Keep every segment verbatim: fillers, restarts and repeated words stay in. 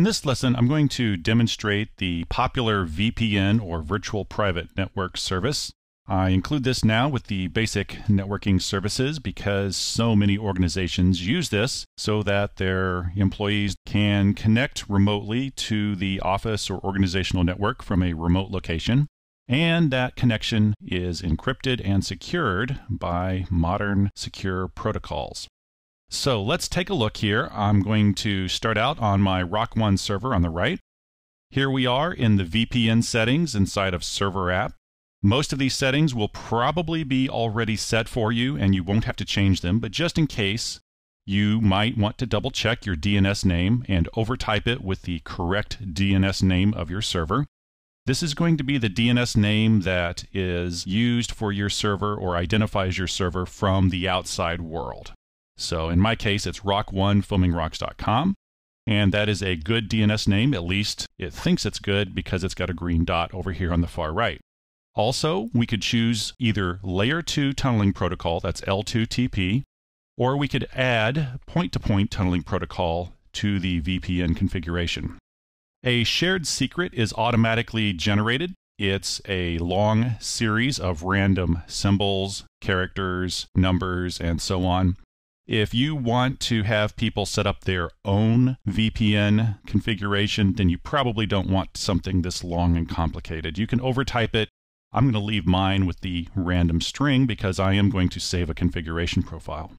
In this lesson, I'm going to demonstrate the popular V P N or Virtual Private Network service. I include this now with the basic networking services because so many organizations use this so that their employees can connect remotely to the office or organizational network from a remote location. And that connection is encrypted and secured by modern secure protocols. So let's take a look here. I'm going to start out on my Rock One server on the right. Here we are in the V P N settings inside of Server App. Most of these settings will probably be already set for you and you won't have to change them, but just in case, you might want to double check your D N S name and overtype it with the correct D N S name of your server. This is going to be the D N S name that is used for your server or identifies your server from the outside world. So in my case, it's rock one fumingrocks dot com, and that is a good D N S name, at least it thinks it's good because it's got a green dot over here on the far right. Also, we could choose either Layer two Tunneling Protocol, that's L two T P, or we could add point-to-point tunneling protocol to the V P N configuration. A shared secret is automatically generated. It's a long series of random symbols, characters, numbers, and so on. If you want to have people set up their own V P N configuration, then you probably don't want something this long and complicated. You can overtype it. I'm going to leave mine with the random string because I am going to save a configuration profile.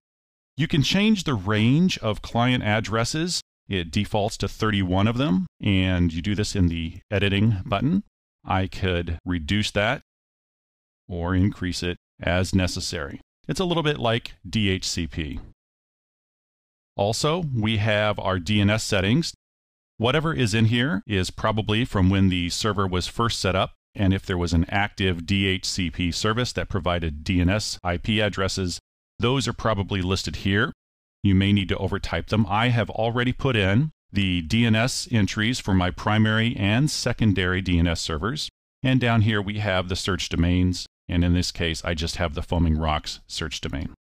You can change the range of client addresses. It defaults to thirty-one of them, and you do this in the editing button. I could reduce that or increase it as necessary. It's a little bit like D H C P. Also, we have our D N S settings. Whatever is in here is probably from when the server was first set up, and if there was an active D H C P service that provided D N S I P addresses, those are probably listed here. You may need to overtype them. I have already put in the D N S entries for my primary and secondary D N S servers. And down here we have the search domains, and in this case I just have the Foaming Rocks search domain.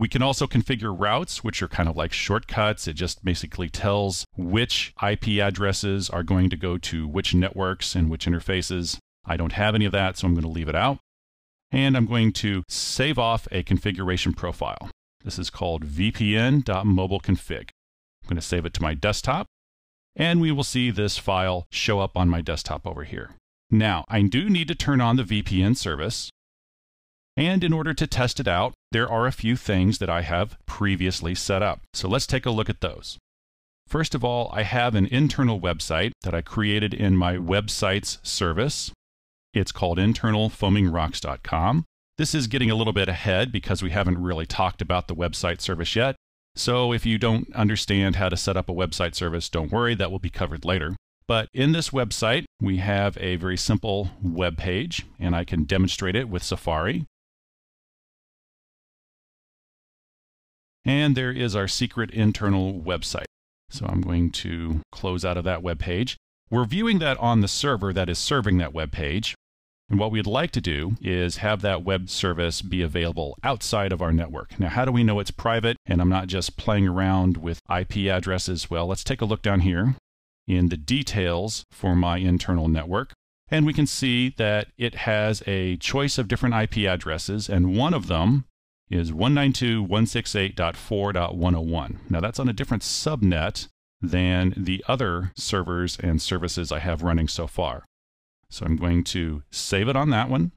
We can also configure routes, which are kind of like shortcuts. It just basically tells which I P addresses are going to go to which networks and which interfaces. I don't have any of that, so I'm going to leave it out. And I'm going to save off a configuration profile. This is called v p n dot mobile config. I'm going to save it to my desktop, and we will see this file show up on my desktop over here. Now, I do need to turn on the V P N service. And in order to test it out, there are a few things that I have previously set up. So let's take a look at those. First of all, I have an internal website that I created in my websites service. It's called internal foaming rocks dot com. This is getting a little bit ahead because we haven't really talked about the website service yet. So if you don't understand how to set up a website service, don't worry, that will be covered later. But in this website, we have a very simple web page, and I can demonstrate it with Safari. And there is our secret internal website. So I'm going to close out of that web page. We're viewing that on the server that is serving that web page. And what we'd like to do is have that web service be available outside of our network. Now, how do we know it's private and I'm not just playing around with I P addresses? Well, let's take a look down here in the details for my internal network. And we can see that it has a choice of different I P addresses, and one of them is one ninety-two dot one sixty-eight dot four dot one oh one. Now that's on a different subnet than the other servers and services I have running so far. So I'm going to save it on that one.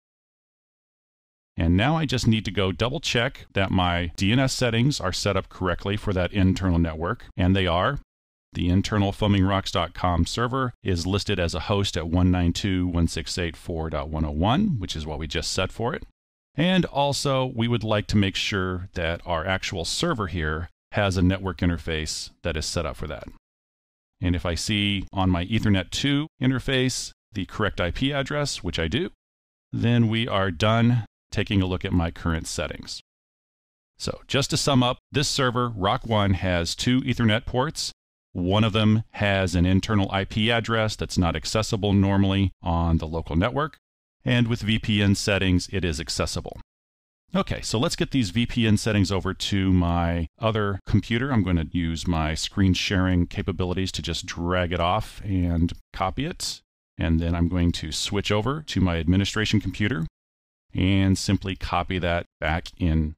And now I just need to go double check that my D N S settings are set up correctly for that internal network, and they are. The internal foaming rocks dot com server is listed as a host at one ninety-two dot one sixty-eight dot four dot one oh one, which is what we just set for it. And also, we would like to make sure that our actual server here has a network interface that is set up for that. And if I see on my Ethernet two interface the correct I P address, which I do, then we are done taking a look at my current settings. So just to sum up, this server, Rock One, has two Ethernet ports. One of them has an internal I P address that's not accessible normally on the local network. And with V P N settings, it is accessible. Okay, so let's get these V P N settings over to my other computer. I'm going to use my screen sharing capabilities to just drag it off and copy it. And then I'm going to switch over to my administration computer and simply copy that back in.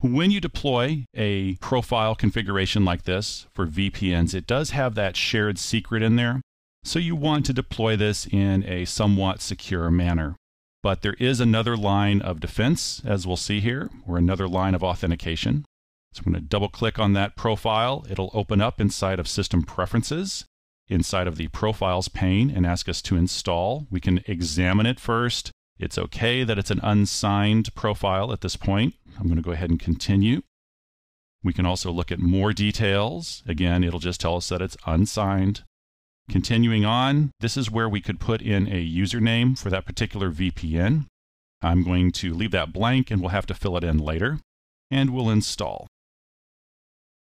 When you deploy a profile configuration like this for V P Ns, it does have that shared secret in there. So you want to deploy this in a somewhat secure manner. But there is another line of defense, as we'll see here, or another line of authentication. So I'm going to double click on that profile. It'll open up inside of System Preferences, inside of the Profiles pane, and ask us to install. We can examine it first. It's okay that it's an unsigned profile at this point. I'm going to go ahead and continue. We can also look at more details. Again, it'll just tell us that it's unsigned. Continuing on, this is where we could put in a username for that particular V P N. I'm going to leave that blank and we'll have to fill it in later. And we'll install.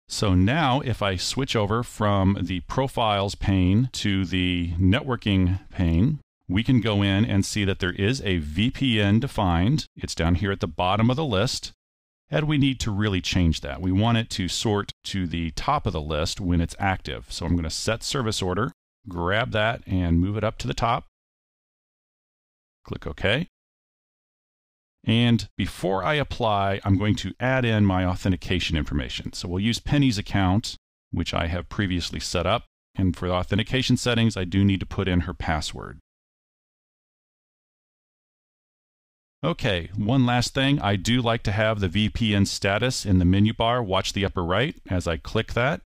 So now if I switch over from the Profiles pane to the Networking pane, we can go in and see that there is a V P N defined. It's down here at the bottom of the list. And we need to really change that. We want it to sort to the top of the list when it's active. So I'm going to set service order, grab that and move it up to the top. Click OK. And before I apply, I'm going to add in my authentication information. So we'll use Penny's account, which I have previously set up. And for the authentication settings, I do need to put in her password. Okay, one last thing. I do like to have the V P N status in the menu bar. Watch the upper right. As I click that,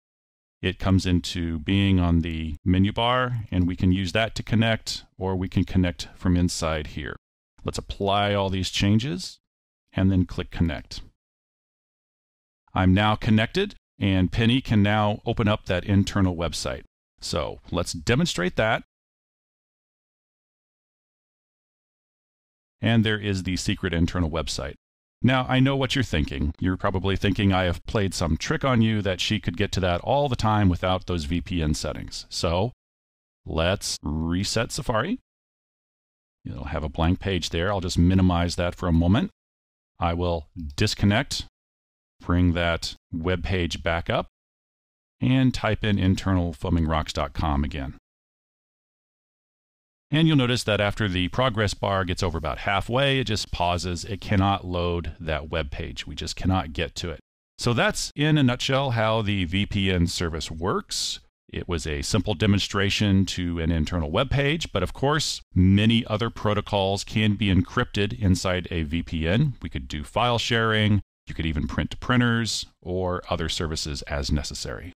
it comes into being on the menu bar, and we can use that to connect, or we can connect from inside here. Let's apply all these changes, and then click Connect. I'm now connected, and Penny can now open up that internal website. So let's demonstrate that. And there is the secret internal website. Now, I know what you're thinking. You're probably thinking I have played some trick on you that she could get to that all the time without those V P N settings. So let's reset Safari. It'll have a blank page there. I'll just minimize that for a moment. I will disconnect, bring that web page back up, and type in internal foaming rocks dot com again. And you'll notice that after the progress bar gets over about halfway, it just pauses. It cannot load that web page. We just cannot get to it. So that's, in a nutshell, how the V P N service works. It was a simple demonstration to an internal web page, but of course, many other protocols can be encrypted inside a V P N. We could do file sharing. You could even print to printers or other services as necessary.